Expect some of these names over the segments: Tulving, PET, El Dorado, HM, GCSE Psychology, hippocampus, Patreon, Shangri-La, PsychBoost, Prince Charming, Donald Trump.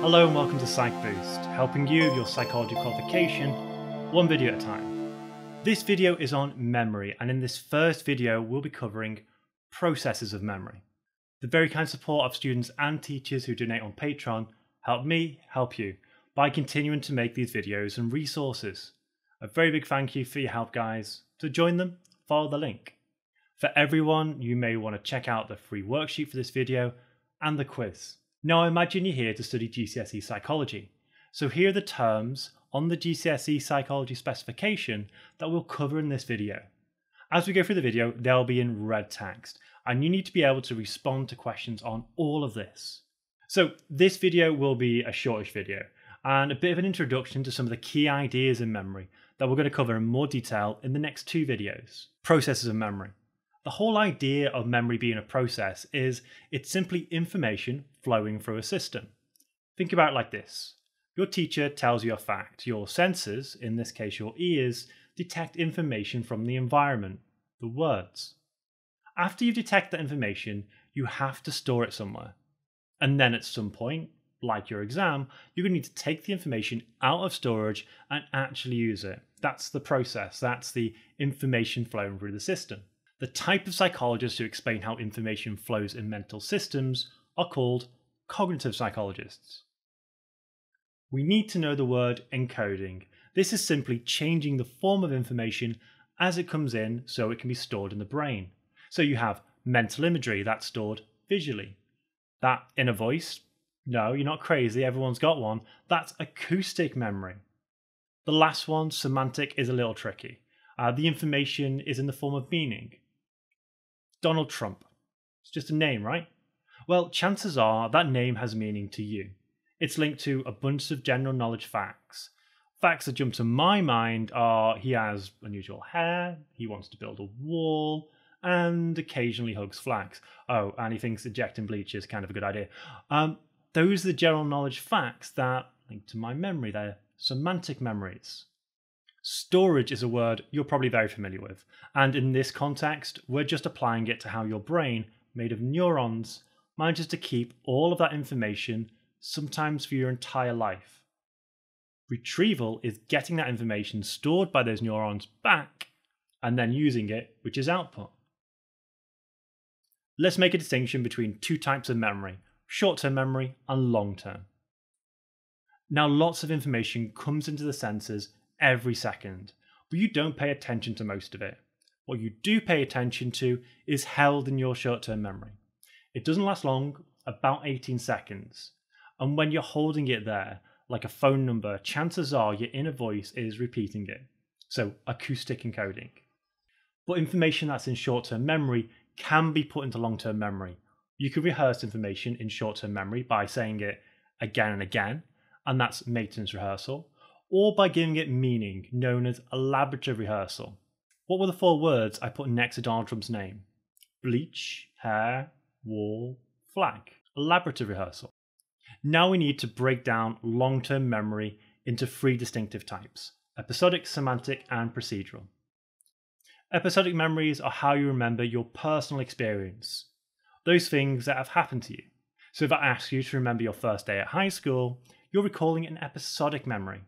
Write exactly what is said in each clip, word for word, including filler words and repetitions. Hello and welcome to PsychBoost, helping you with your psychology qualification, one video at a time. This video is on memory, and in this first video we'll be covering processes of memory. The very kind support of students and teachers who donate on Patreon help me help you by continuing to make these videos and resources. A very big thank you for your help, guys. To join them, follow the link. For everyone, you may want to check out the free worksheet for this video and the quiz. Now I imagine you're here to study G C S E Psychology, so here are the terms on the G C S E Psychology specification that we'll cover in this video. As we go through the video, they'll be in red text, and you need to be able to respond to questions on all of this. So this video will be a shortish video, and a bit of an introduction to some of the key ideas in memory that we're going to cover in more detail in the next two videos. Processes of memory. The whole idea of memory being a process is it's simply information flowing through a system. Think about it like this. Your teacher tells you a fact. Your senses, in this case your ears, detect information from the environment, the words. After you detect that information, you have to store it somewhere. And then at some point, like your exam, you're going to need to take the information out of storage and actually use it. That's the process. That's the information flowing through the system. The type of psychologists who explain how information flows in mental systems are called cognitive psychologists. We need to know the word encoding. This is simply changing the form of information as it comes in so it can be stored in the brain. So you have mental imagery that's stored visually. That inner voice, no, you're not crazy, everyone's got one, that's acoustic memory. The last one, semantic, is a little tricky. Uh, the information is in the form of meaning. Donald Trump. It's just a name, right? Well, chances are that name has meaning to you. It's linked to a bunch of general knowledge facts. Facts that jump to my mind are he has unusual hair, he wants to build a wall, and occasionally hugs flags. Oh, and he thinks ejecting bleach is kind of a good idea. Um, those are the general knowledge facts that link to my memory. They're semantic memories. Storage is a word you're probably very familiar with, and in this context, we're just applying it to how your brain, made of neurons, manages to keep all of that information, sometimes for your entire life. Retrieval is getting that information stored by those neurons back, and then using it, which is output. Let's make a distinction between two types of memory, short-term memory and long-term. Now, lots of information comes into the senses every second, but you don't pay attention to most of it. What you do pay attention to is held in your short-term memory. It doesn't last long, about eighteen seconds. And when you're holding it there, like a phone number, chances are your inner voice is repeating it. So acoustic encoding. But information that's in short-term memory can be put into long-term memory. You can rehearse information in short-term memory by saying it again and again, and that's maintenance rehearsal, or by giving it meaning, known as elaborative rehearsal. What were the four words I put next to Donald Trump's name? Bleach, hair, wall, flag. Elaborative rehearsal. Now we need to break down long-term memory into three distinctive types: episodic, semantic, and procedural. Episodic memories are how you remember your personal experience, those things that have happened to you. So if I ask you to remember your first day at high school, you're recalling an episodic memory.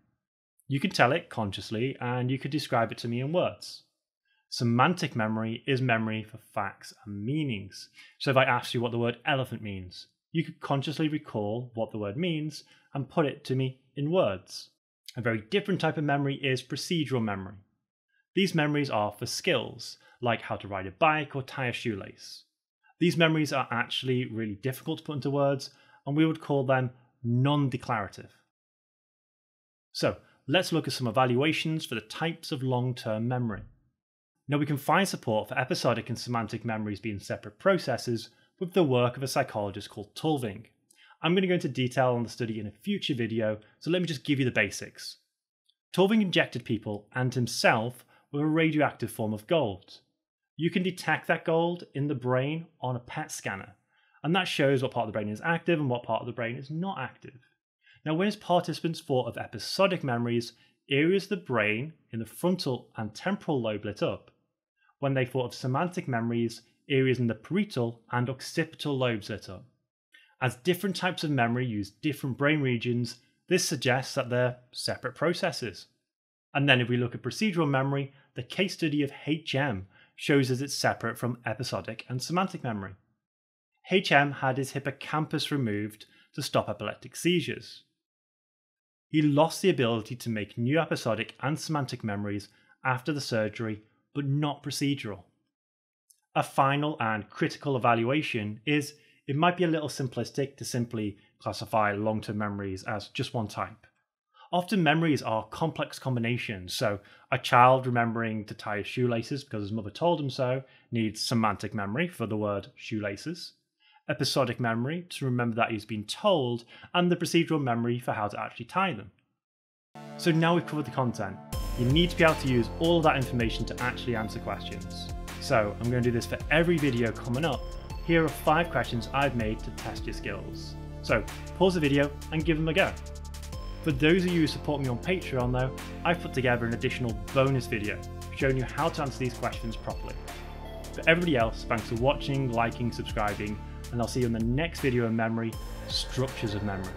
You can tell it consciously, and you could describe it to me in words. Semantic memory is memory for facts and meanings. So if I asked you what the word elephant means, you could consciously recall what the word means and put it to me in words. A very different type of memory is procedural memory. These memories are for skills, like how to ride a bike or tie a shoelace. These memories are actually really difficult to put into words, and we would call them non-declarative. So, let's look at some evaluations for the types of long-term memory. Now we can find support for episodic and semantic memories being separate processes with the work of a psychologist called Tulving. I'm going to go into detail on the study in a future video, so let me just give you the basics. Tulving injected people and himself with a radioactive form of gold. You can detect that gold in the brain on a P E T scanner, and that shows what part of the brain is active and what part of the brain is not active. Now, when his participants thought of episodic memories, areas of the brain in the frontal and temporal lobe lit up. When they thought of semantic memories, areas in the parietal and occipital lobes lit up. As different types of memory use different brain regions, this suggests that they're separate processes. And then if we look at procedural memory, the case study of H M shows us it's separate from episodic and semantic memory. H M had his hippocampus removed to stop epileptic seizures. He lost the ability to make new episodic and semantic memories after the surgery, but not procedural. A final and critical evaluation is it might be a little simplistic to simply classify long-term memories as just one type. Often memories are complex combinations, so a child remembering to tie his shoelaces because his mother told him so needs semantic memory for the word shoelaces, episodic memory to remember that he's been told, and the procedural memory for how to actually tie them. So now we've covered the content. You need to be able to use all of that information to actually answer questions. So I'm going to do this for every video coming up. Here are five questions I've made to test your skills. So pause the video and give them a go. For those of you who support me on Patreon though, I've put together an additional bonus video showing you how to answer these questions properly. For everybody else, thanks for watching, liking, subscribing, and I'll see you in the next video on memory, structures of memory.